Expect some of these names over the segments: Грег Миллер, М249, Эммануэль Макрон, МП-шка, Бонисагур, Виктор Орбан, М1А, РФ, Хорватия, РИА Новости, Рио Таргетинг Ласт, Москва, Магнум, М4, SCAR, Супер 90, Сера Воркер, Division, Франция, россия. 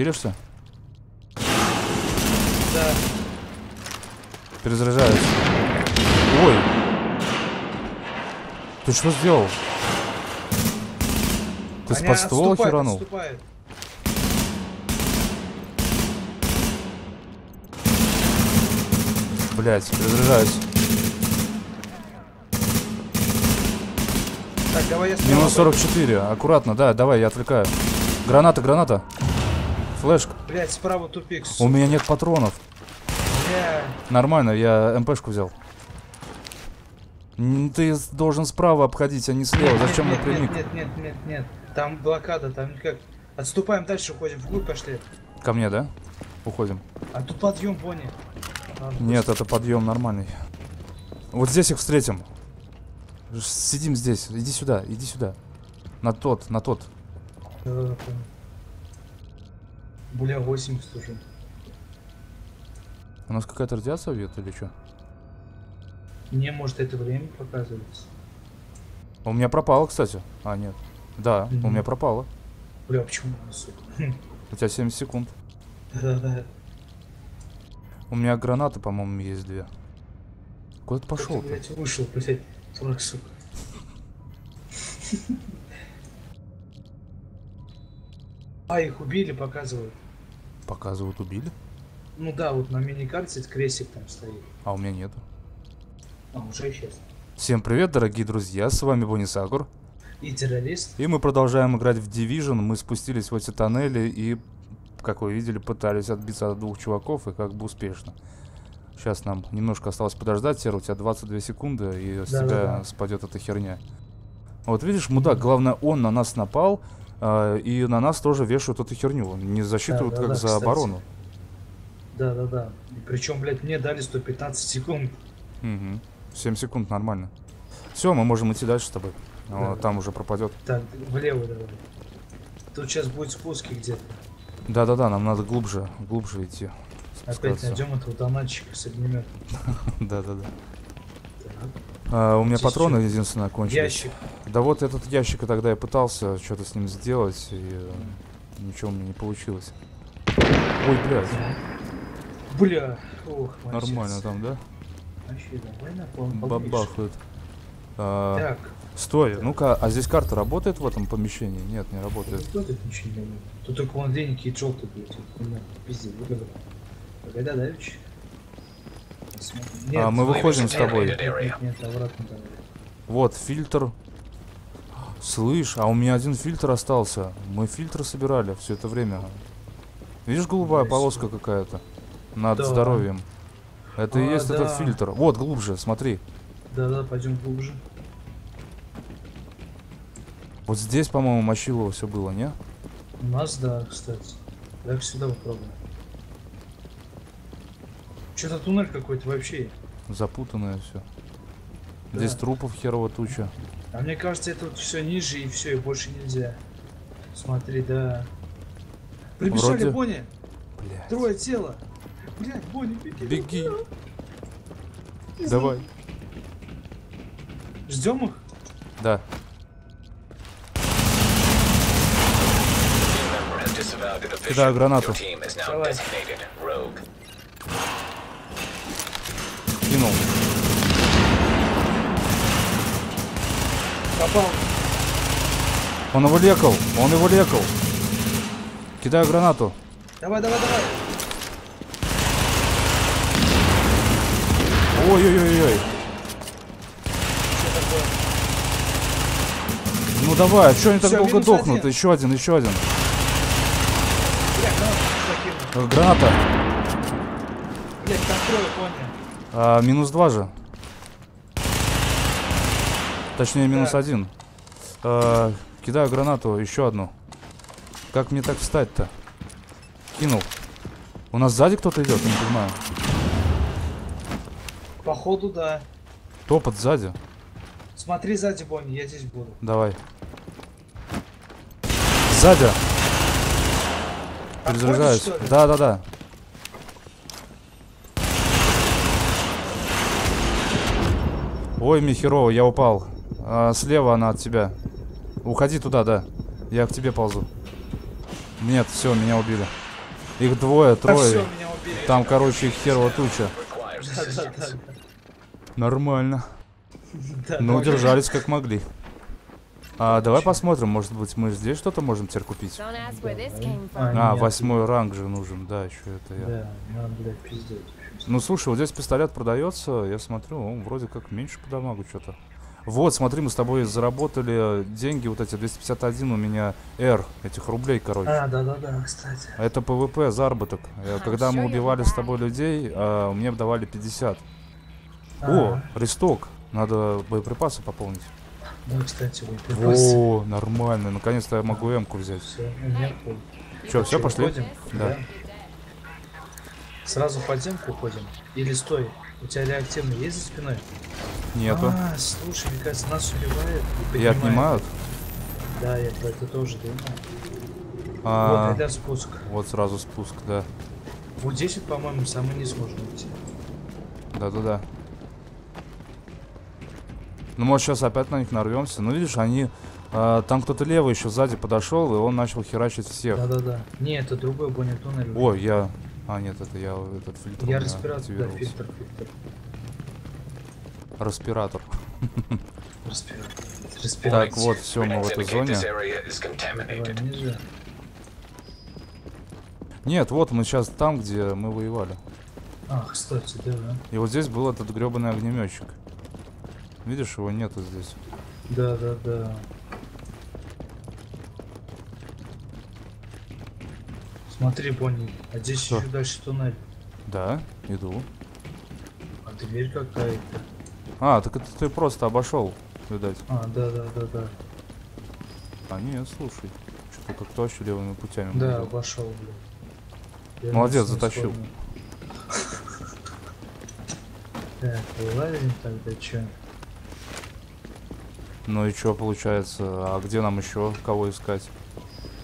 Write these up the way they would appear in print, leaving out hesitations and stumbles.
Серьёзно? Да. Перезаряжается. Ой. Ты что сделал? Ты с подствола херанул? Отступает. Блять, перезаряжаюсь. Так, давай я сниму. Минус 44, аккуратно, да, давай, я отвлекаю. Граната, граната. Флешка. Блять, справа тупик. У меня нет патронов. Yeah. Нормально, я МП-шку взял. Ты должен справа обходить, а не слева. Нет, зачем нет, напрямик? Нет. Там блокада, там никак. Отступаем дальше, уходим. Вглубь пошли. Ко мне, да? Уходим. А тут подъем, Бонни. Нет, это подъем нормальный. Вот здесь их встретим. Сидим здесь. Иди сюда, иди сюда. На тот, на тот. Бля, 80 уже. У нас какая-то радиация бьет или что? Мне, может, это время показывается. У меня пропало, кстати. А, нет. Да, у меня пропало. Бля, почему? У тебя 70 секунд. Да. У меня гранаты, по-моему, есть две. Куда ты пошел? Блять, вышел, блять, дурак, сука. А, их убили, показывают. Показывают, убили? Ну да, вот на мини-карте крестик там стоит. А у меня нету. А, уже исчез. Всем привет, дорогие друзья, с вами Бонисагур. И террорист. И мы продолжаем играть в Division, мы спустились в эти тоннели и... Как вы видели, пытались отбиться от двух чуваков и как бы успешно. Сейчас нам немножко осталось подождать, Сера, у тебя 22 секунды, и да, с тебя спадет эта херня. Вот видишь, мудак, главное, он на нас напал, и на нас тоже вешают эту херню. Не засчитывают как за оборону. Да. Причем, блядь, мне дали 115 секунд. Угу. 7 секунд, нормально. Все, мы можем идти дальше с тобой. Да, там уже пропадет. Так, влево давай. Тут сейчас будет спуски где-то. Да, нам надо глубже идти. Опять найдем этого донатчика с огнеметом. Да. У меня патроны единственное кончились. Ящик. Да вот этот ящик, и тогда я пытался что-то с ним сделать, и ничего у меня не получилось. Ой, блядь. Бля. Нормально там, да? Бабахают. Так. Стой, ну-ка, а здесь карта работает в этом помещении? Нет, не работает. Тут только вон денег и желтый будет. Пиздец, выгодно. Погода, да, Вич? А, мы выходим с тобой. Нет, обратно. Вот, фильтр. Слышь, а у меня один фильтр остался. Мы фильтры собирали все это время. Видишь, голубая полоска какая-то? Над здоровьем. Это и есть этот фильтр. Вот, глубже, смотри. Да, пойдем глубже. Вот здесь, по-моему, мочилово все было, не? У нас, да, кстати. Давай сюда попробуем. Что-то туннель какой-то вообще. Запутанное все. Да. Здесь трупов херово туча. А мне кажется, это вот все ниже и все, и больше нельзя. Смотри, да. Прибежали, вроде... Бонни! Блядь. Трое тела! Блядь, Бонни, беги! Давай. Ждем их? Да. Кидаю гранату. Давай. Кинул. Попал. Он его лекал. Кидаю гранату. Давай. Ой. Ну давай, что они так долго дохнут? Еще один. Граната. Блять, контроль, понял. А, минус 2 же. Точнее, минус 1. А, кидаю гранату, еще одну. Как мне так встать-то? Кинул. У нас сзади кто-то идет, не понимаю. Походу, да. Топот сзади. Смотри сзади, Бонни, я здесь буду. Давай. Сзади. Перезаряжаюсь. Да. Ой, мне херово, я упал. А, слева она от тебя. Уходи туда, да. Я к тебе ползу. Нет, все, меня убили. Их двое, трое. Там, короче, их херва туча. Нормально. Ну, держались как могли. А, давай посмотрим, может быть, мы здесь что-то можем теперь купить. А, 8-й ранг же нужен, да, еще это я. Ну, слушай, вот здесь пистолет продается, я смотрю, он вроде как меньше по дамагу что-то. Вот, смотри, мы с тобой заработали деньги, вот эти 251 у меня R, этих рублей, короче. А, да-да-да, кстати. Это ПВП, заработок. Когда мы убивали с тобой людей, мне давали 50. О, ресток, надо боеприпасы пополнить. Да, кстати, боеприпасы. О, нормально, наконец-то я могу М-ку взять. Че, все, пошли? Да. Сразу в подземку уходим? Или стой, у тебя реактивный есть за спиной? Нету. А, слушай, мне кажется, нас убивают. И отнимают? Да, я про это тоже думаю. Вот это спуск. Вот сразу спуск, да. Вот здесь, по-моему, самый низ можно идти. Да-да-да. Ну, может, сейчас опять на них нарвемся. Ну, видишь, они... там кто-то левый еще сзади подошел, и он начал херачить всех. Да-да-да. Не, это другой бонитоннель. О, я... А, нет, это я этот фильтр. Я респиратор, да, фильтр. Распиратор. Так, вот, все, мы в этой зоне. Нет, вот мы сейчас там, где мы воевали. А, кстати, да. И вот здесь был этот гребаный огнеметчик. Видишь, его нету здесь. Да, да, да. Смотри, Бонни, а здесь еще дальше туннель. Да, иду. А дверь какая-то. А, так это ты просто обошел, видать. А, да. А, не, слушай. Что-то как-то вообще левыми путями. Да, был. Обошел, блин. Молодец, затащил. Так, вылазим тогда, че? Ну и че, получается, а где нам еще кого искать?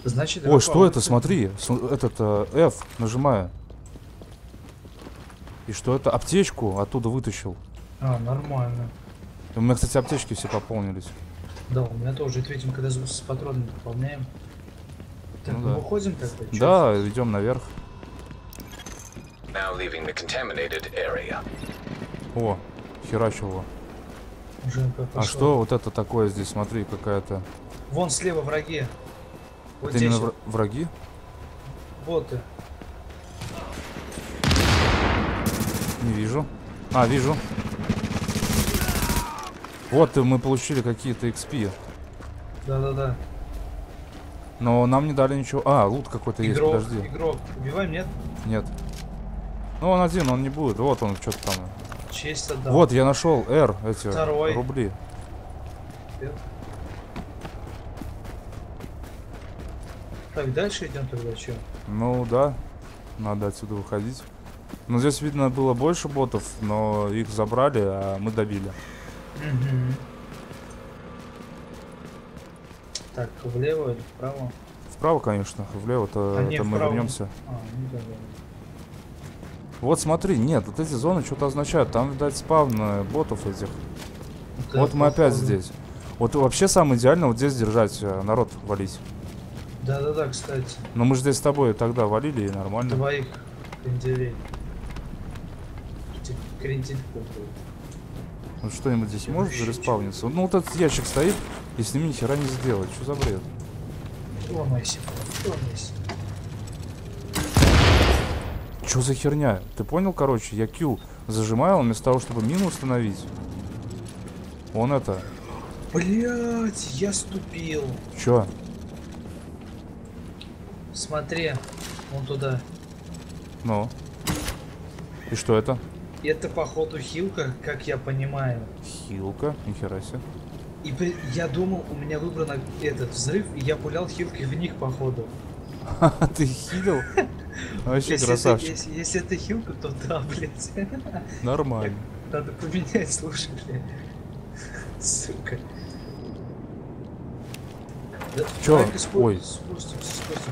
Значит, ой, что это, смотри, этот F, нажимаю. И что это? Аптечку оттуда вытащил. А, нормально. У меня, кстати, аптечки все пополнились. Да, у меня тоже. Это, видимо, когда с патронами пополняем. Так, ну, мы выходим тогда? Да, идем наверх. О, херачило. А что вот это такое здесь? Смотри, какая-то... Вон слева враги. Вот это именно враги? Боты. Не вижу. А, вижу. Вот мы получили какие-то XP. Да-да-да. Но нам не дали ничего. А, лут какой-то есть, подожди. Игрок, убиваем, нет? Нет. Ну, он один, он не будет. Вот он что-то там. Честь отдал. Вот, я нашел R, эти рубли. Так, дальше идем тогда, что? Ну, да. Надо отсюда выходить. Ну, здесь, видно, было больше ботов, но их забрали, а мы добили. Так, влево или вправо? Вправо, конечно. Влево-то мы вернемся. Вот смотри, нет, вот эти зоны что-то означают. Там, видать, спавн ботов этих. Вот мы опять здесь. Вот вообще самое идеально вот здесь держать, народ валить. Да-да-да, кстати. Но мы же здесь с тобой тогда валили, и нормально. Двоих кренделей. Крендельку. Ну что-нибудь здесь может зареспавниться? Ну вот этот ящик стоит, и с ним ни хера не сделать. Что за бред? Что за херня? Ты понял, короче, я Q зажимаю, он вместо того, чтобы мину установить. Он это... Блять, я ступил. Чё? Смотри, вон туда. Ну. И что это? Это, походу, хилка, как я понимаю. Хилка? Нихера себе. И я думал, у меня выбран этот взрыв, и я пулял хилки в них, походу. А ты хилил? Вообще красавчик. Если это хилка, то да, блядь. Нормально. Надо поменять, слушай, блядь. Сука. Чё? Ой.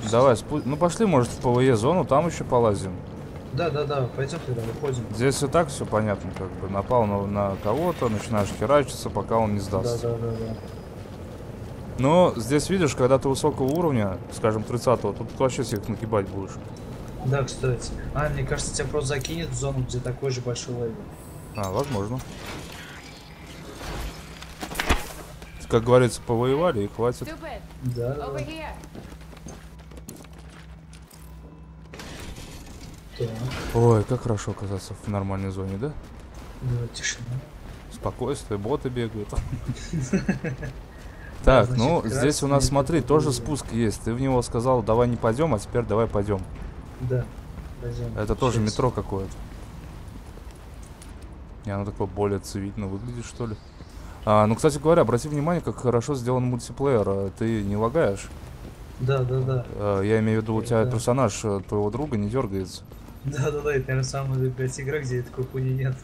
Давай, ну пошли, может, в ПВЕ зону, там еще полазим. Да, пойдем туда, выходим. Здесь и так все понятно, как бы напал на кого-то, начинаешь херачиться, пока он не сдастся. Да. Но здесь видишь, когда ты высокого уровня, скажем, 30-го, тут вообще всех нагибать будешь. Да, кстати. А, мне кажется, тебя просто закинет в зону, где такой же большой левел. А, возможно. Как говорится, повоевали и хватит. Да, да. Так. Ой, как хорошо оказаться в нормальной зоне, да? Да, тишина. Спокойствие, боты бегают. Так, ну здесь у нас, смотри, тоже спуск есть. Ты в него сказал, давай не пойдем, а теперь давай пойдем. Да. Это тоже метро какое-то. И оно такое более цивильно выглядит, что ли. Ну, кстати говоря, обрати внимание, как хорошо сделан мультиплеер. Ты не лагаешь? Да, да, да. Я имею в виду, у тебя персонаж твоего друга не дергается. Да, да, да, это, наверное, самая любимая игра, где такой хуйни нет.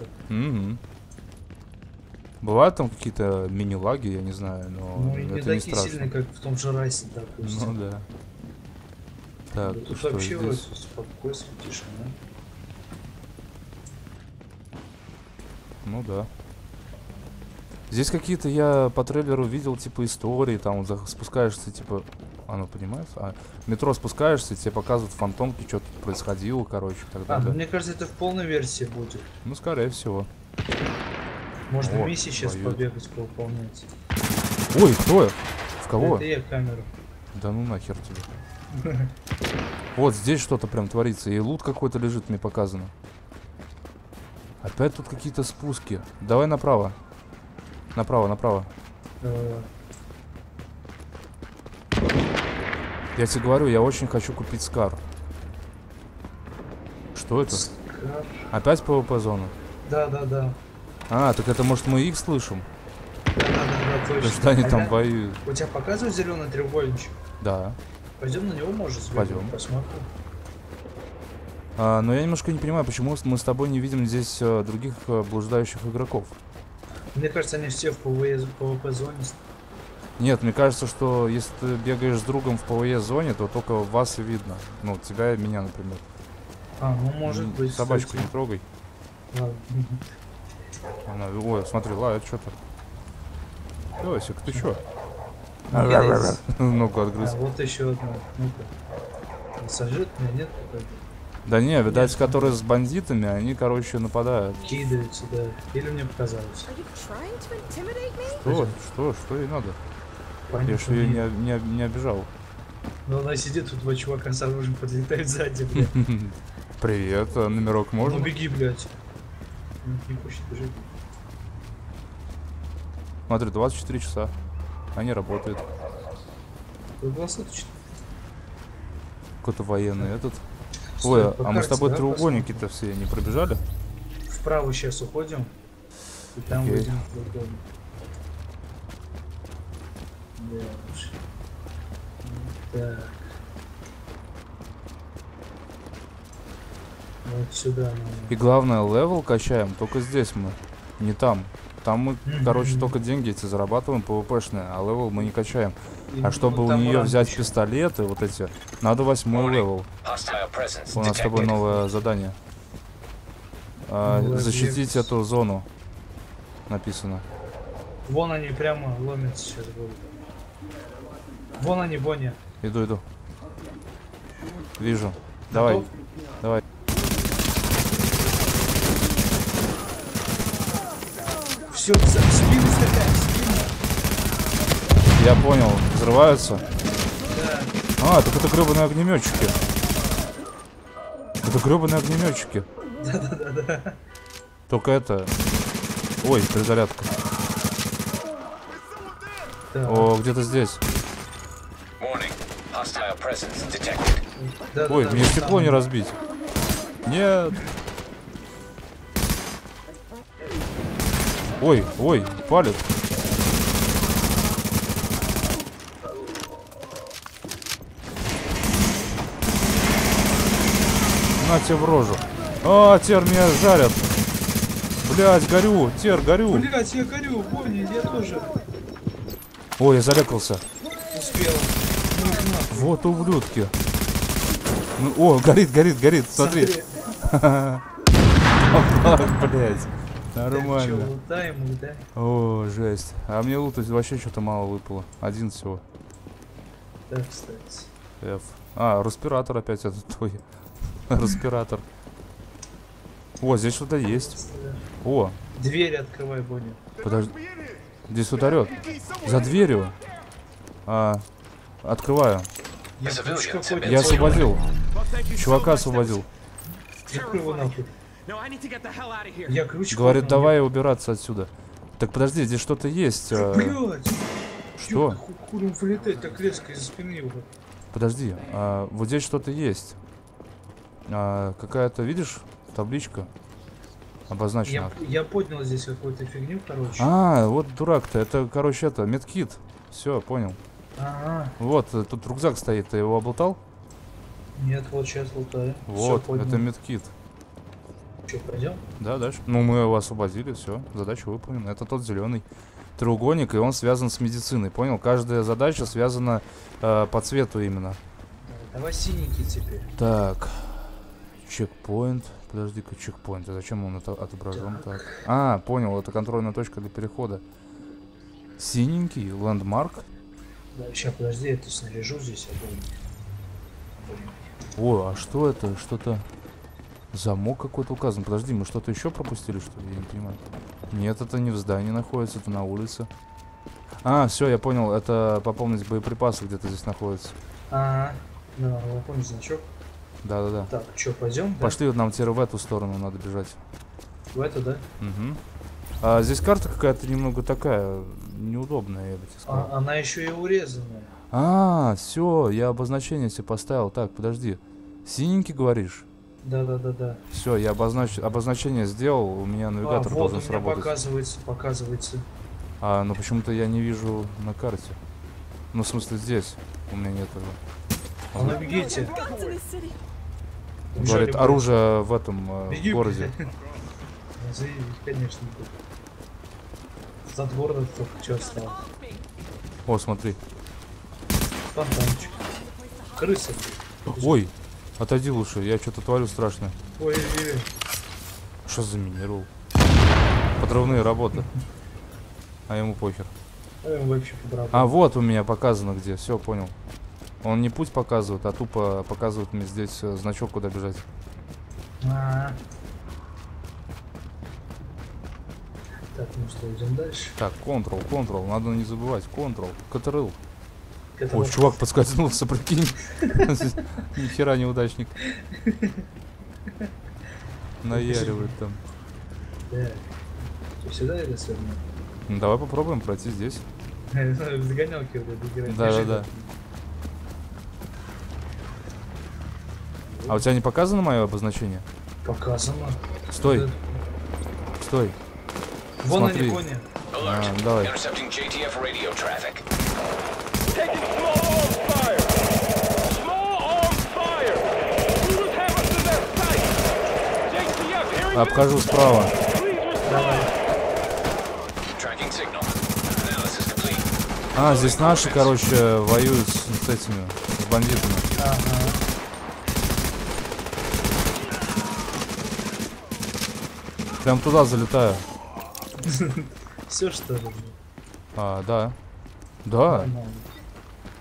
Бывают там какие-то мини-лаги, я не знаю, но ну, это не такие страшно. Сильные, как в том же Райсе, допустим. Ну да. Так, да, тут вообще здесь? Вроде спокойствие, тишина. Ну да. Здесь какие-то, я по трейлеру видел, типа, истории, там, спускаешься, типа... А, ну, понимаешь? А, в метро спускаешься, тебе показывают фантомки, что тут происходило, короче, тогда. А, ну, мне кажется, это в полной версии будет. Ну, скорее всего. Можно вот, миссии сейчас побегать, поуполнять. Ой, кто я? В кого? Это я, камеру. Да ну нахер тебе. Вот здесь что-то прям творится, и лут какой-то лежит, мне показано. Опять тут какие-то спуски. Давай направо. Направо, направо. Я тебе говорю, я очень хочу купить SCAR. Что это? SCAR. Опять ПВП зона? Да, да, да. А, так это может мы их слышим? Да, да, да, точно. Да, что они там воюют? У тебя показывают зеленый треугольничек? Да. Пойдем на него, может, пойдем, посмотрим. Но я немножко не понимаю, почему мы с тобой не видим здесь других блуждающих игроков. Мне кажется, они все в ПВЕ-зоне. Нет, мне кажется, что если ты бегаешь с другом в ПВЕ-зоне, то только вас и видно. Ну, тебя и меня, например. А, ну может быть. Собачку кстати. Не трогай. Ладно. Она, ой, смотри, ла, это что-то. Лёсик, ты чё? Ну-ка, отгрыз. А, вот еще одна. Ну-ка. Сажит меня, нет? Да не, видать, которые с бандитами, они, короче, нападают. Кидаются, да. Или мне показалось. Что? Что? Что ей надо? Понятно, я что ее не обижал. Ну, она сидит, тут два чувака с оружием подлетают сзади, блядь. Привет, номерок можно? Ну, беги, блядь. Не хочет бежать. Смотри, 24 часа. Они работают. Какой-то военный этот. Стой, ой, а мы с тобой да, треугольники-то все не пробежали? Вправо сейчас уходим. И там выйдем в другом. Так. Вот сюда. Наверное. И главное, левел качаем только здесь мы. Не там. Там мы, короче, только деньги эти зарабатываем, ПВПшные, а левел мы не качаем. И а чтобы у нее взять еще. Пистолеты, вот эти, надо 8-й левел. У нас с тобой новое задание. Защитить эту зону. Написано. Вон они прямо ломятся сейчас будут. Вон они, Бонни. Иду, иду. Вижу. Давай. Готов? Давай. Все, в спину стреляем, в спину. Я понял, взрываются. Да. А, так это гребаные огнеметчики. Это гребаные огнеметчики. Да-да-да-да. Только это. Ой, перезарядка. Да. О, где-то здесь. Да, ой, да, мне стекло там... не разбить. Нет. Ой, ой, палит. На тебе в рожу. А, тер меня жарят. Блять, горю, тер, горю. Блять, я горю, понял, я тоже. Ой, я зарекался. Успел. Вот ублюдки. Ну, о, горит, горит, горит, смотри. Блять. Нормально. Что, лутаем их, да? О, жесть. А мне лутать вообще что-то мало выпало. Один всего. Так, кстати. F. А, респиратор опять этот твой. Респиратор. О, здесь что-то есть. О. Двери открывай, Бонни. Подожди. Здесь ударет. За дверью. Открываю. Я освободил. Чувака освободил. Говорит, давай убираться отсюда. Так подожди, здесь что-то есть. Что? Подожди, вот здесь что-то есть. Какая-то, видишь, табличка обозначена. Я поднял здесь какую-то фигню, короче. А, вот дурак-то. Это, короче, это медкит. Все, понял. Ага. Вот, тут рюкзак стоит. Ты его облутал? Нет, вот сейчас лутаю. Вот, всё, это медкит. Что, пойдем? Да, дальше. Ну, мы его освободили, все, задачу выполнена. Это тот зеленый треугольник, и он связан с медициной, понял? Каждая задача связана по цвету именно. Давай синенький теперь. Так, чекпоинт. Подожди-ка, чекпоинт. А зачем он отображен так? А, понял, это контрольная точка для перехода. Синенький, лендмарк. Да, сейчас, подожди, я тут снаряжу здесь. О, а что это? Что-то... Замок какой-то указан. Подожди, мы что-то еще пропустили, что ли? Я не понимаю. Нет, это не в здании находится, это на улице. А, все, я понял. Это пополнить боеприпасы где-то здесь находится. Ага. Да, понял значок. Да-да-да. Так, что, пойдем? Пошли, вот нам теперь в эту сторону надо бежать. В эту, да? Угу. А, здесь карта какая-то немного такая неудобная, я бы тебе сказал. Она еще и урезанная. А, все, я обозначение себе поставил. Так, подожди. Синенький, говоришь? Да. Все, я обозначение сделал, у меня навигатор должен вот сработать. Показывается. А, но почему-то я не вижу на карте. Ну, в смысле, здесь у меня нет этого. Ну, бегите. Говорит, оружие в этом городе. Конечно. Затвор только что осталось. О, смотри. Фонтанчик. Крыса. Ой. Отойди лучше, я что-то творю страшно. Ой-ой-ой. Что заминировал? Подрывные работы. А ему похер. А вот у меня показано где, все, понял. Он не путь показывает, а тупо показывает мне здесь значок, куда бежать. Так, ну что, идем дальше? Так, Ctrl, надо не забывать, Ctrl. Ой, чувак подскользнулся, прикинь. Ни хера неудачник. Наяривает там. Сюда или сюда? Давай попробуем пройти здесь. Загонялки вот эти играть. Да. А у тебя не показано мое обозначение? Показано. Стой. Вон они, кони. Давай. Обхожу справа. Давай. А, здесь наши, короче, воюют с этими, с бандитами. Ага. Прям туда залетаю. Все, что ли? А, да. Да.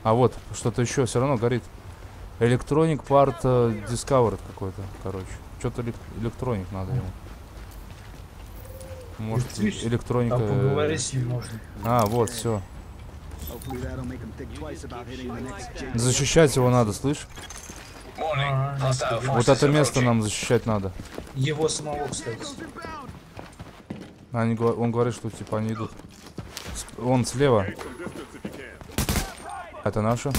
А вот, что-то еще все равно горит. Electronic Part Discovered какой-то, короче. Что-то электроник надо ему. Может, электроника... А, вот, все. Защищать его надо, слышь? Вот это место нам защищать надо. Его самого, кстати. Он говорит, что типа они идут. Он слева. Это наша.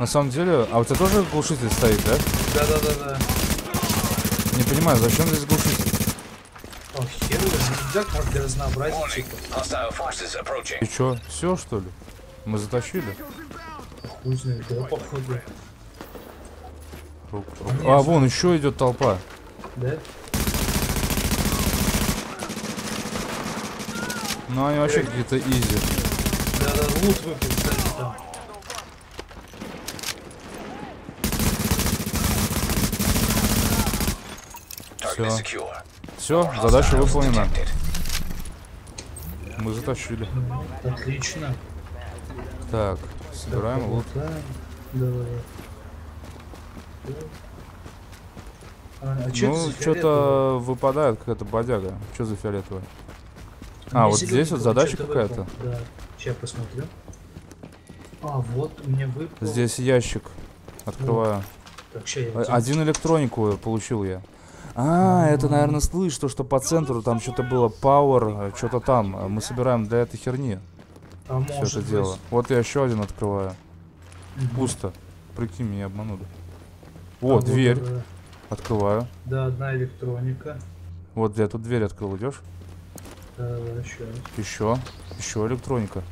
На самом деле... А у тебя тоже глушитель стоит, да? Да. Не понимаю, зачем здесь глушитель? О, хер, как для разнообразия. И чё, все что ли? Мы затащили? А, вон еще идет толпа. Да? Ну они вообще какие-то изи. Да, лут выпил, кстати, там. Все, задача выполнена. Мы затащили. Отлично. Так, собираем лут. Ну, что-то выпадает какая-то бодяга. Что за фиолетовая? А, вот здесь вот задача какая-то. Да, сейчас посмотрю. А, вот у меня выпал. Здесь ящик. Открываю. Так, один электронику получил я. А, это, наверное, слышь, то, что по центру там что-то было, power, что-то там. Мы собираем для этой херни. Все это дело. Вот я еще один открываю. Пусто. Прикинь, меня обманули. О, дверь. Открываю. Да, одна электроника. Вот я тут дверь открыл, идешь? Еще. Еще электроника.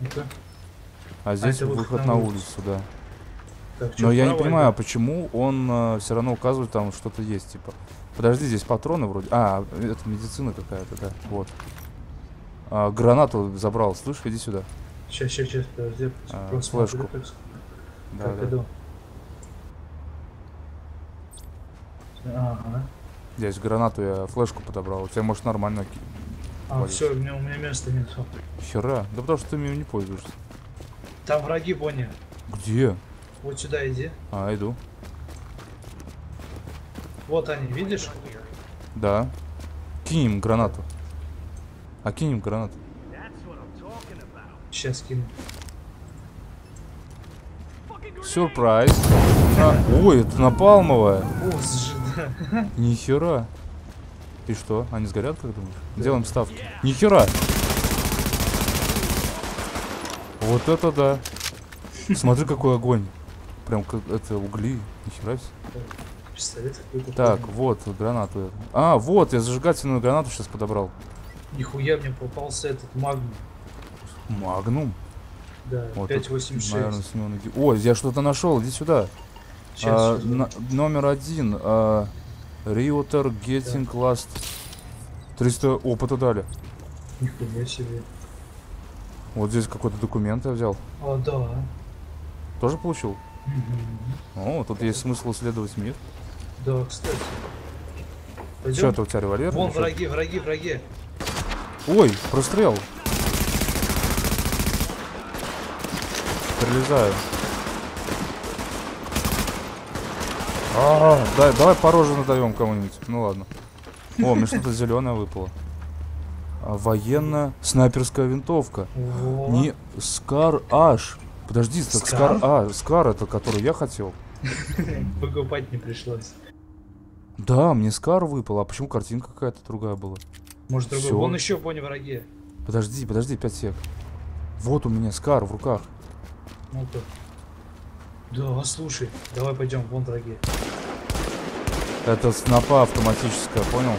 Это? А здесь выход на улицу, да. Так, но я не понимаю, почему он все равно указывает, там что-то есть, типа. Подожди, здесь патроны вроде. А, это медицина какая-то, да. Вот. А, гранату забрал, слышь, иди сюда. Сейчас, подожди. Флешку. Да, так, да. Ага. Здесь гранату я флешку подобрал. У тебя, может, нормально. А, все, у меня места нет. Хера. Да потому что ты мне не пользуешься. Там враги, Бонни. Где? Вот сюда иди. А, иду. Вот они, видишь? Да. Кинем гранату. А кинем гранату. Сейчас кину. Сюрприз. Ой, это напалмовая. О, сжида. Нихера. И что? Они сгорят, как думаешь? Делаем ставки. Нихера. Вот это да. Смотри, какой огонь. Прям как это угли. Нихера себе. Пистолет какой-то. Так, вот гранату. А, вот, я зажигательную гранату сейчас подобрал. Нихуя мне попался этот магнум. Магнум? Да, вот 586. Наверное, с него... О, я что-то нашел, иди сюда. Сейчас, номер 1. Рио Таргетинг Ласт. 300 опыта дали. Нихуя себе. Вот здесь какой-то документ я взял. А, да. Тоже получил? Угу. О, тут есть смысл исследовать мир. Да, кстати. Что это у тебя, револьвер? Вон враги. Ой, прострел. Прилезаю. А, да, давай по роже надаем кому-нибудь. Ну ладно. О, мне что-то зеленое выпало. Военная снайперская винтовка. Не SCAR H. Подожди, так SCAR? А, SCAR это который я хотел. Покупать не пришлось. Да, мне SCAR выпало. А почему картинка какая-то другая была? Может, другой. Вон еще, понял, враги. Подожди, 5 сек. Вот у меня SCAR в руках. Ну-ка. Да, слушай, давай пойдем, вон враги. Это снапа автоматическая, понял?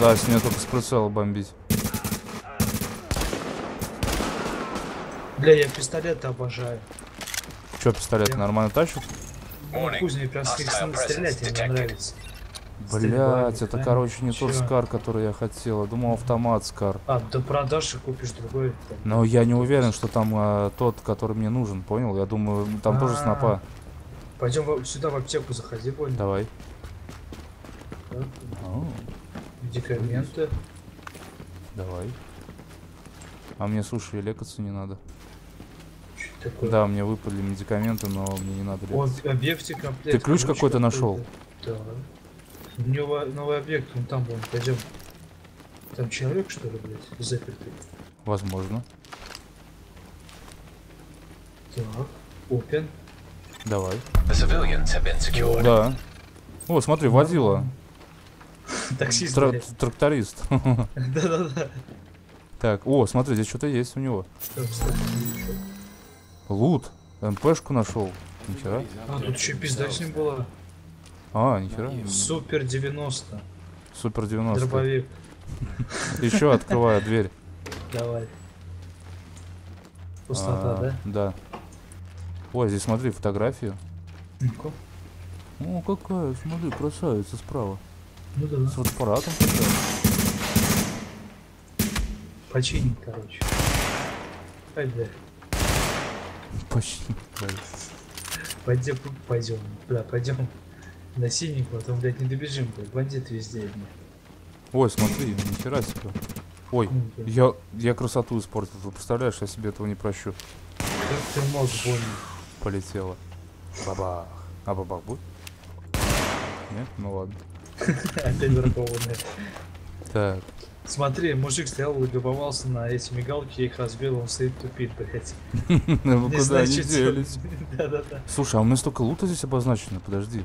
Да, с нее только с прицела бомбить. Бля, я пистолет обожаю. Че, пистолет нормально тащит? Кузни прям стрелять мне нравится. Блять, это, короче, не тот SCAR, который я хотел. Думал, автомат SCAR. А, да продашь и купишь другой. Но я не уверен, что там тот, который мне нужен, понял? Я думаю, там тоже снапа. Пойдем сюда в аптеку заходи, понял? Давай. Медикаменты. Давай. А мне, слушай, лекаться не надо. Такое. Да, мне выпали медикаменты, но мне не надо. Ты ключ какой-то нашел? Да. У него новый объект, он там, вон, пойдем. Там человек, что ли, блядь, запертый? Возможно. Так, open. Давай. Да. О, смотри, водила. Таксист. Тракторист. Да. Так, о, смотри, здесь что-то есть у него. Лут. МП-шку нашел. Нихера. А, тут еще пизда с ним была. А, нихера. Супер 90. Супер 90. Дробовик. Еще открываю дверь. Давай. Пустота, да? Да. Ой, здесь смотри, фотографию. О, какая, смотри, красавица справа. Ну да. С фотоаппаратом. Починить, короче. Почти. Пойдем, да, пойдем на синенькую, а там, блядь, не добежим, блядь, бандит везде одни. Ой, смотри, нихера себе. Ой, я красоту испортил, ты представляешь, я себе этого не прощу. Как ты мог, больно? Полетело. Бабах. А бабах будет? Нет? Ну ладно. Опять бракованный. Так. Смотри, мужик стоял и любовался на эти мигалки, я их разбил, он стоит тупит, блядь. Вы куда они делись? Слушай, а у меня столько лута здесь обозначено, подожди.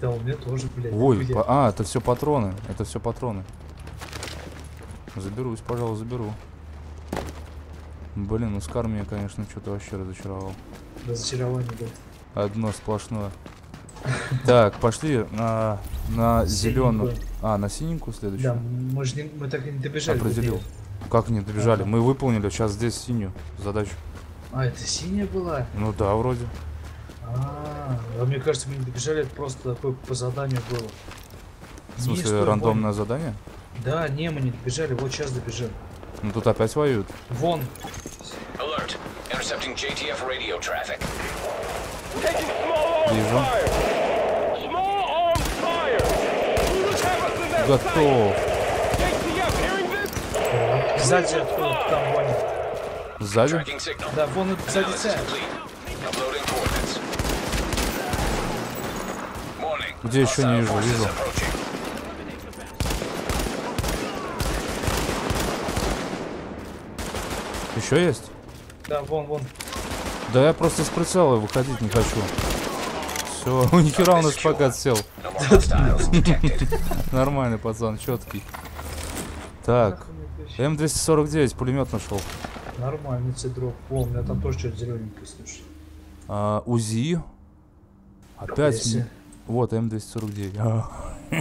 Да, у меня тоже, блядь. Ой, а, это все патроны, это все патроны. Заберусь, пожалуй, заберу. Блин, ну Скар меня, конечно, что-то вообще разочаровал. Разочарование, да. Одно сплошное. Так, пошли на зеленую. А, на синенькую следующую? Да, мы же мы так и не добежали. Определил. Как не добежали? Мы выполнили сейчас здесь синюю задачу. А, это синяя была? Ну да, вроде. А мне кажется, мы не добежали, это просто такое по заданию было. В смысле, рандомное задание? Да, не, мы не добежали, вот сейчас добежим. Ну тут опять воюют. Вон. Вижу. Готов. Сзади откуда-то там вонит. Сзади? Да, вон сзади тебя. Где еще не вижу, вижу. Еще есть? Да, вон, вон. Да я просто с прицела выходить не хочу. Все, у нихера у нас пока сел. Нормальный пацан, четкий. Так, М249 пулемет нашел. Нормальный цедрок. О, у меня там тоже что-то зелененькое, слушай. УЗИ. Опять. Вот, М249.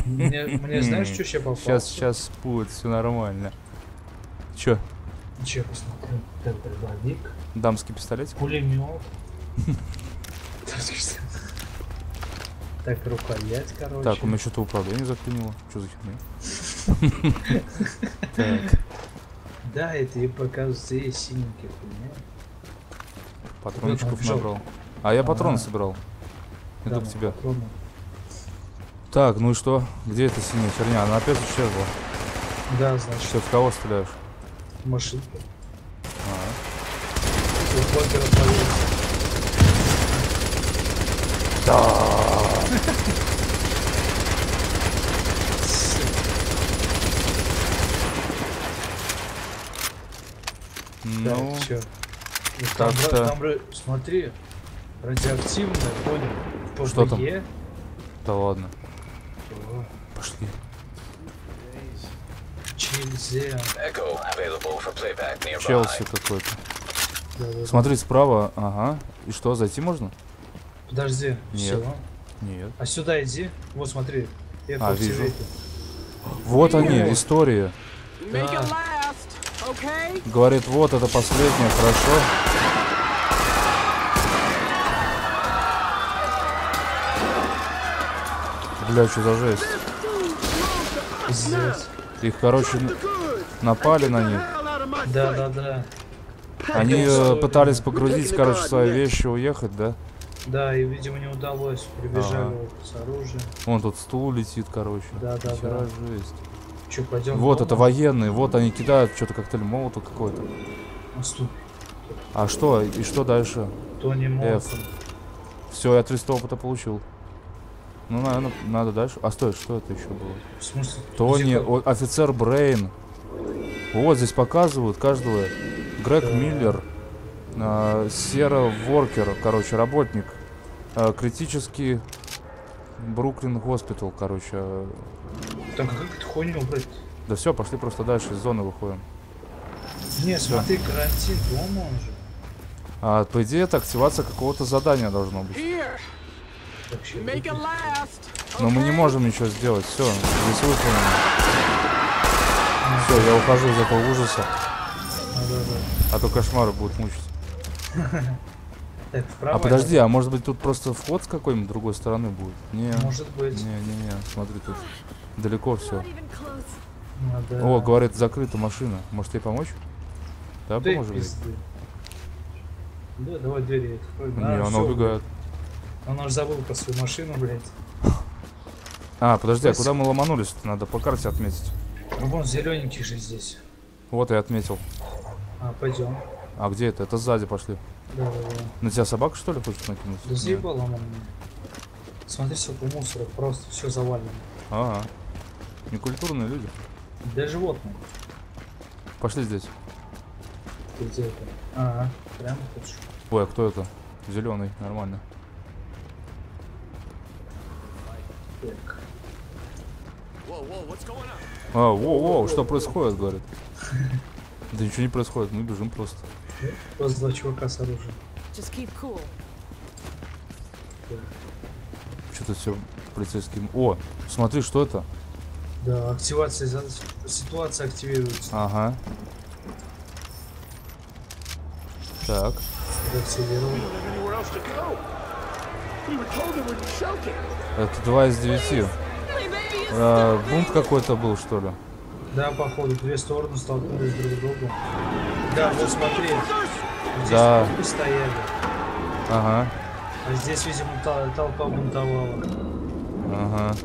Мне знаешь, что сейчас попало? Сейчас будет все нормально. Че? Че, посмотрим. Дробовик. Дамский пистолетик. Пулемет. Так, рукоять, короче. Так, у меня что-то управление заклинило. Что за херня? Да, это и показывается, и синенький. Патрончиков набрал. А я патроны собирал. Иду к тебе. Так, ну и что? Где эта синяя херня? Она опять исчезла. Да, значит. Что, в кого стреляешь? Машинка. Да. Ну, как-то... Смотри, радиоактивное, понял. Что там? Да ладно. Пошли. Челси какой-то. Да, да, смотри, да. Справа, ага. И что, зайти можно? Подожди, нет. Все. Нет. А сюда иди. Вот смотри. А, вижу. Вот они, история. Да. Говорит, вот это последнее, хорошо. Бля, что за жесть? Здесь. Их, короче, напали на них. Да, да, да. Они пытались погрузить, короче, свои вещи, уехать, да? Да, и, видимо, не удалось. Прибежали вот с оружием. Вон тут стул летит, короче. Да, да, да. Жесть. Че, пойдем? Вот это военные, вот они кидают что-то коктейль молота какой-то. А что? И что дальше? Тони Молот. Все, я 300 опыта получил. Ну, наверное, надо дальше. А стой, что это еще было? В смысле? Тони, офицер Брейн. Вот здесь показывают каждого. Грег Миллер. Сера Воркер, короче, работник. Критический Бруклин Госпитал, короче. Так как это хуйня, блядь? Да все, пошли просто дальше, из зоны выходим. Нет, всё. Смотри, карантин дома уже. По идее, это активация какого-то задания должно быть. Но мы не можем ничего сделать, все, здесь выполнено. Все, я ухожу из этого ужаса. А то кошмары будут мучить. Так, вправо, а подожди, а может быть тут просто вход с какой-нибудь другой стороны будет? Не, может быть. Не, смотри, тут далеко все. О, говорят, закрыта машина. Может ей помочь? Да, поможем. Да, давай двери. Не, она убегает. Он аж забыл про свою машину, блядь. А, подожди, а куда мы ломанулись-то? Надо по карте отметить. Ну вон зелененький же здесь. Вот и отметил. А, пойдем. А где это? Это сзади пошли. Да, да, да. На тебя собака, что ли, хочет накинуть? Да заебала она мне. Смотри, сколько мусора, просто все завалено. Ага. Некультурные люди. Да животные. Пошли здесь. Ты где это? Ага, прямо тут. Ой, а кто это? Зеленый, нормально. Так. А, воу, что происходит, говорит. Да ничего не происходит, мы бежим просто. Просто два чувака с оружием. Что-то все полицейским. О, смотри, что это? Да, активация, ситуация активируется. Ага. Так. Это 2 из 9. Бунт какой-то был, что ли? Да, походу, две стороны столкнулись друг с другом. Да, вот смотри. Здесь да. Стояли. Ага. А здесь, видимо, толпа бунтовала. Ага.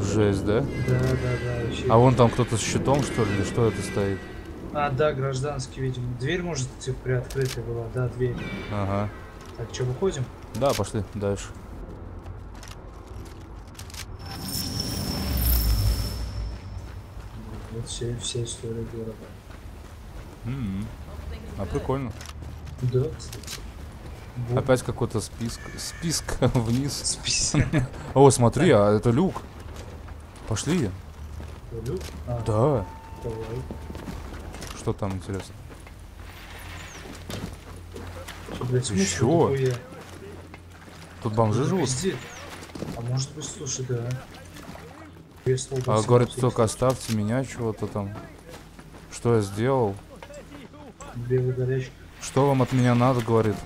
Жесть, да? Да, да, да. Вообще. А вон там кто-то с щитом, что ли? Или что это стоит? А, да, гражданский, видимо. Дверь, может, типа, приоткрытая была. Да, дверь. Ага. Так, что, выходим? Да, пошли дальше. Вот все истории города. А прикольно. Да, кстати. Вот. Опять какой-то список вниз. Список. О, смотри, а это люк. Пошли. Люк? А, да. Давай. Что там интересно? Еще. Тут бомжи живут. А может быть, слушай, да. А говорит, только оставьте меня, чего-то там. Что я сделал? Белый горячка. Что вам от меня надо, говорит.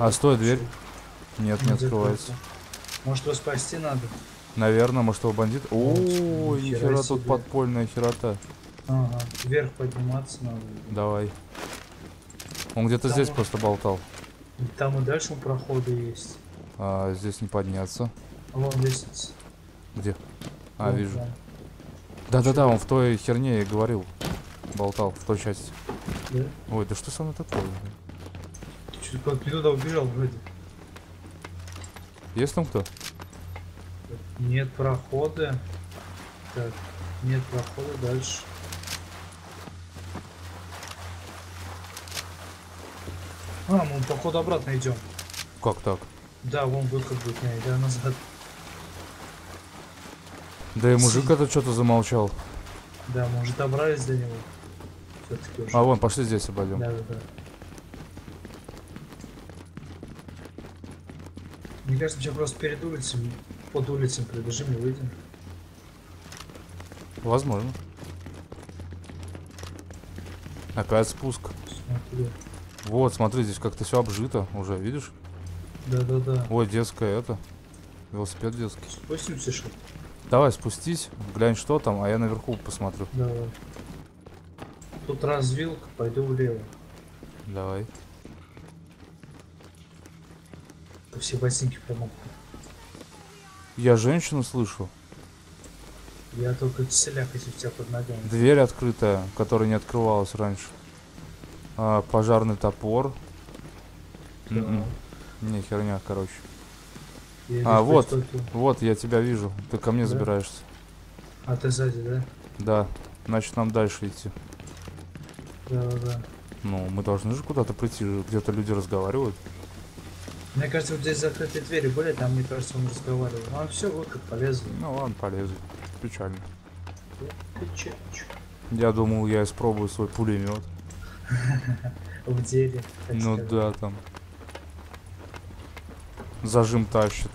А стой, дверь. Нет, не открывается. Может, его спасти надо? Наверное, может, его бандит. О, нихера тут подпольная херота. Ага, вверх подниматься надо. Давай. Он где-то здесь просто болтал. Там и дальше проходы есть. А, здесь не подняться. Вон лестница. Где? А, вон, вижу. Да-да-да, он в той херне и говорил. Болтал, в той части. Да? Ой, да что со мной такое? Чуть как минута убежал вроде. Есть там кто? Нет прохода. Так, нет прохода дальше. А, мы походу обратно идем. Как так? Да, вон выход будет, да, назад. Да и мужик этот что-то замолчал. Да, мы уже добрались до него. Уже. А вон, пошли здесь обойдем. Да, да, да. Мне кажется, сейчас просто перед улицами, под улицами прибежим и выйдем. Возможно. Опять спуск. Смотри. Вот, смотри, здесь как-то все обжито уже, видишь? Да, да, да. Ой, детская это. Велосипед детский. Спустимся, что ли? Давай спустись, глянь, что там, а я наверху посмотрю. Давай. Тут развилка, пойду влево. Давай. Все ботинки помогут. Я женщину слышу. Я только селяк, если у тебя под ногами. Дверь открытая, которая не открывалась раньше. А, пожарный топор. Да. Не, херня, короче. Я вот, вот я тебя вижу. Ты ко мне забираешься. А ты сзади, да? Да. Значит, нам дальше идти. Да, да, да. Ну, мы должны же куда-то прийти. Где-то люди разговаривают. Мне кажется, вот здесь закрытые двери были, там, мне кажется, он разговаривал. А все, вот как полезно. Ну ладно, полезно. Печально. Печально. Я думал, я испробую свой пулемет. В деле. Ну да, там. Зажим тащит.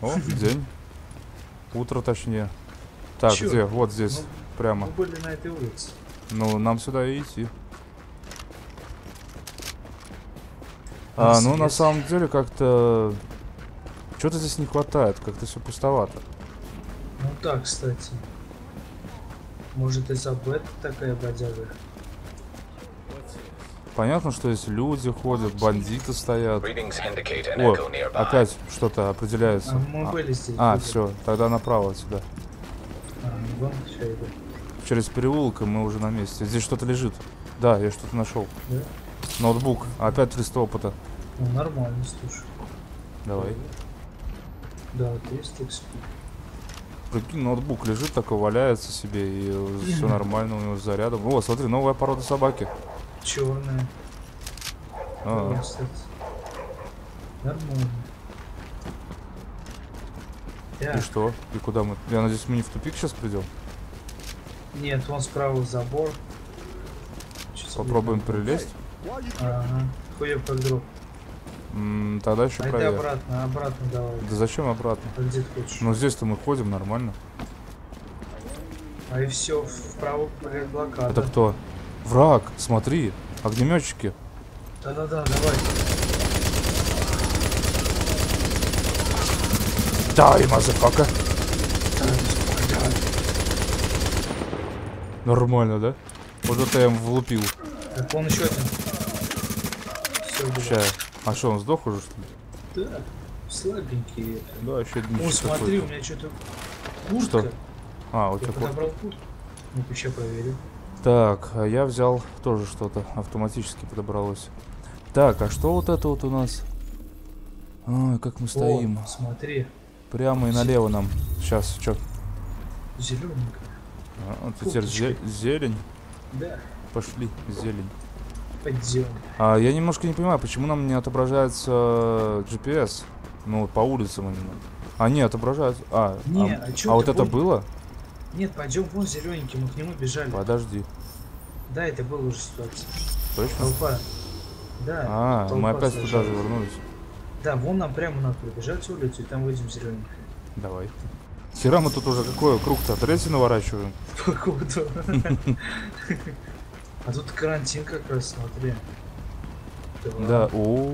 О, день. Утро, точнее. Так, чё? Где? Вот здесь. Ну, прямо. Мы были на этой улице. Ну, нам сюда и идти. А, ну, на самом деле, как-то... Чего-то здесь не хватает. Как-то все пустовато. Ну, так, кстати. Может, Изабелла такая бодяга? Понятно, что здесь люди ходят, бандиты стоят. Вот, опять что-то определяется. Все, тогда направо отсюда. Через переулок, и мы уже на месте. Здесь что-то лежит. Да, я что-то нашел. Да? Ноутбук. Опять 300 опыта. Ну, нормально, слушай. Давай. Да, 300 XP. Прикинь, ноутбук лежит, такой валяется себе, и все нормально у него с зарядом. О, смотри, новая порода собаки. Черная. А. Нормально. И что? И куда мы? Я надеюсь, мы не в тупик сейчас придем? Нет, вон справа забор. Сейчас попробуем прилезть. Ага. Хуёв как друг. Тогда еще правее. Обратно давай. Да зачем обратно? А где ты хочешь? Ну здесь-то мы ходим нормально. А и все, вправо блокада. Это кто? Враг, смотри, огнеметчики. Да-да-да, давай. Дай, мазафака. Нормально, да? Вот это я им влупил. Так, он еще один. Все, а что, он сдох уже, что ли? Да, слабенький. Да, еще один. О, смотри, у меня что-то куртка. Что? А, вот я подобрал куртку. Ну, еще проверю. Так, я взял тоже что-то. Автоматически подобралось. Так, а что вот это вот у нас? Ой, как мы стоим. О, смотри. Прямо и налево нам. Сейчас, что? Зелененькая. А, вот теперь зелень. Да. Пошли, зелень. Подземная. А, я немножко не понимаю, почему нам не отображается GPS? Ну, вот по улицам именно. А, не, отображается. А, не, а вот это было? Нет, пойдем вон зелененький, мы к нему бежали. Подожди. Да, это было уже ситуация. Точно? Толпа. Да. А, толпа, мы опять сложилась. Туда же вернулись. Да, вон нам прямо надо пробежать улицу, и там выйдем зелененький. Давай. Хера мы тут уже какой круг-то? Третий наворачиваем? Походу. А тут карантин как раз, смотри. Да, о,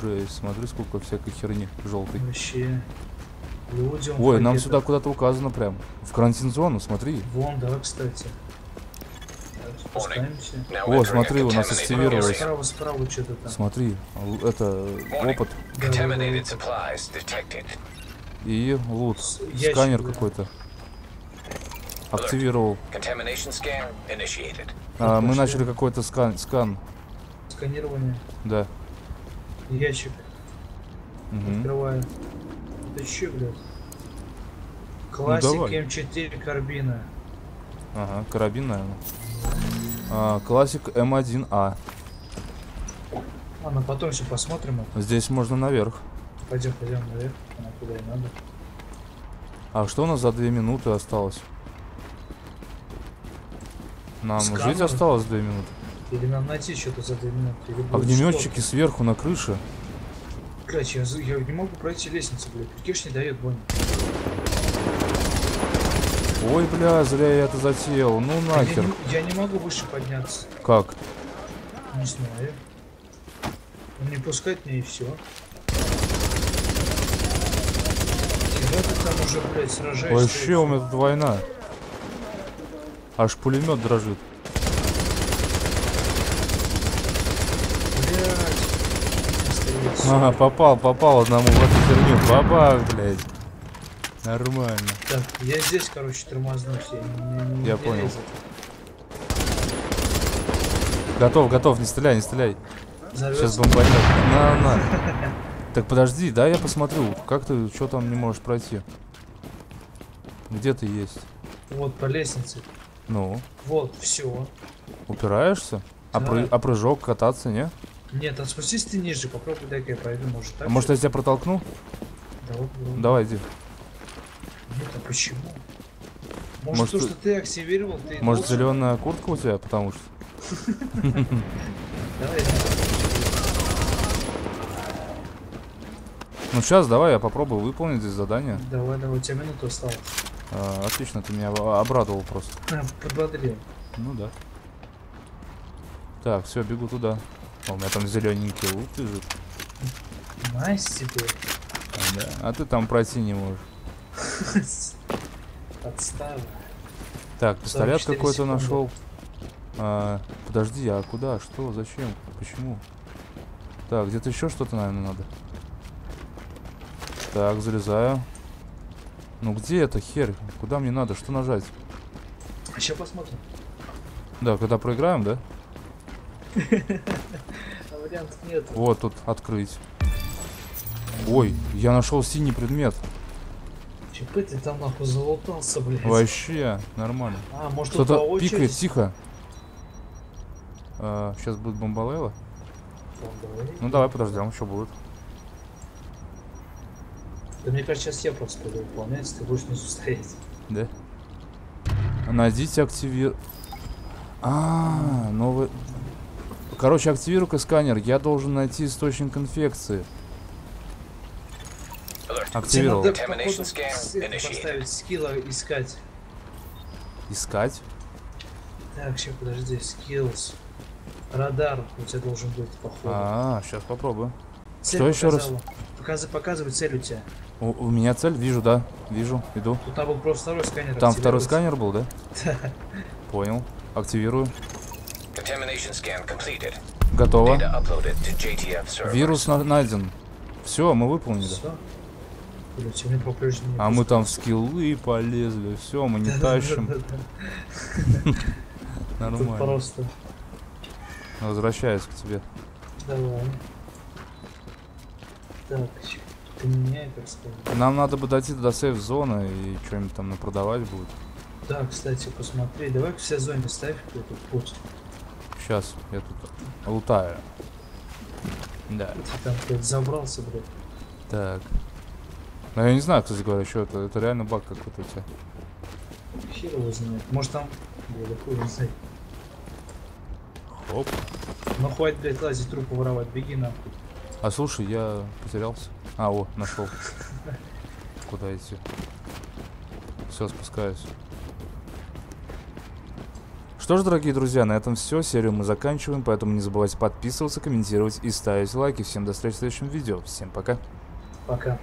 жесть, смотри, сколько всякой херни желтой. Вообще. Ой, нам сюда куда-то указано прям. В карантин-зону, смотри. Вон, да, кстати. О, смотри, у нас активировалось. Справа что-то там. Смотри, это опыт. И лут. Сканер какой-то. Активировал. А, мы начали какой-то скан. Сканирование. Да. Ящик. Угу. Открываю. Ты че, блядь? Классик, ну, М4 карбина. Ага, карабин, наверное. А, классик М1А. Ладно, потом все посмотрим. Здесь можно наверх. Пойдем наверх. Она куда и надо. А что у нас за 2 минуты осталось? Нам жить осталось 2 минуты. Или нам найти что-то за 2 минуты. Огнеметчики сверху на крыше. Короче, я не могу пройти лестницу, блядь. Прикиш не дает, Бонни. Ой, бля, зря я это затеял. Ну нахер. Я не могу выше подняться. Как? Не знаю. Он не пускает меня и все. Тебя там уже, блядь, сражаешься. Вообще у меня тут война. Аж пулемет дрожит. Блядь. Ага, попал одному в эту херню. Бабах, блядь. Нормально. Так, я здесь, короче, тормознулся. Я понял. Лезет. Готов, не стреляй. Завелся. Сейчас бомбанет. На. Так, подожди, да, я посмотрю. Как ты, что там не можешь пройти? Где ты есть? Вот, по лестнице. Ну. Вот, все. Упираешься? Да. А прыжок кататься, не? Нет, а спустись ты ниже, попробуй, дай-ка я пройду, может так. А может я тебя протолкну? Да, вот. Давай, иди. Нет, а почему? Может, то, что ты активировал, ты. Может, зеленая куртка у тебя, потому что. Ну сейчас давай я попробую выполнить здесь задание. Давай, у тебя минуту осталось. Отлично, ты меня обрадовал просто. Подбодрил. Ну да. Так, все, бегу туда. О, у меня там зелененький лут лежит. Найс тебе. А ты там пройти не можешь. Подстава. Так, пистолет какой-то нашел. Подожди, а куда? Что? Зачем? Почему? Так, где-то еще что-то, наверное, надо. Так, залезаю. Ну где это хер? Куда мне надо? Что нажать? А сейчас посмотрим. Да, когда проиграем, да? Вариантов нет. Вот тут открыть. Ой, я нашел синий предмет. Чипы, ты там нахуй залутался, блядь. Вообще нормально. А, может кто-то пикает, тихо. Сейчас будет бомбалейла. Ну давай, подождем, еще будет. Да мне кажется, сейчас я просто буду выполнять, ты будешь не состоять. Да. Найдите активир. А, новый. Короче, активируй-ка сканер. Я должен найти источник инфекции. Активировал. Надо поставить скилла искать. Искать? Так, сейчас подожди, скиллс. Радар у тебя должен быть, походу. А, сейчас попробую. Цель что еще раз? Показывай цель у тебя. У меня цель, вижу, да. Вижу, иду. Тут там был просто второй сканер. Там второй сканер был, да? Понял. Активирую. Готово. Вирус найден. Все, мы выполнили. Все? А мы там в скиллы полезли. Все, мы не тащим. Нормально. Просто. Возвращаюсь к тебе. Давай. Так, ты меня это вспомнил. Нам надо бы дойти до сейф-зоны и что-нибудь там напродавать будет. Да, кстати, посмотри, давай все зоны ставь какой-то путь. Сейчас, я тут лутаю. Да. Ты там кто-то забрался, блядь. Так. Ну я не знаю, кстати говоря, что это реально баг какой-то у тебя. Хер его знает. Может там... Бля, да хуй не знает. Хоп. Ну хватит, блядь, лазить, трупы воровать, беги нахуй. А слушай, я потерялся. А, о, нашел. Куда идти? Все, спускаюсь. Что ж, дорогие друзья, на этом все. Серию мы заканчиваем, поэтому не забывайте подписываться, комментировать и ставить лайки. Всем до встречи в следующем видео. Всем пока. Пока.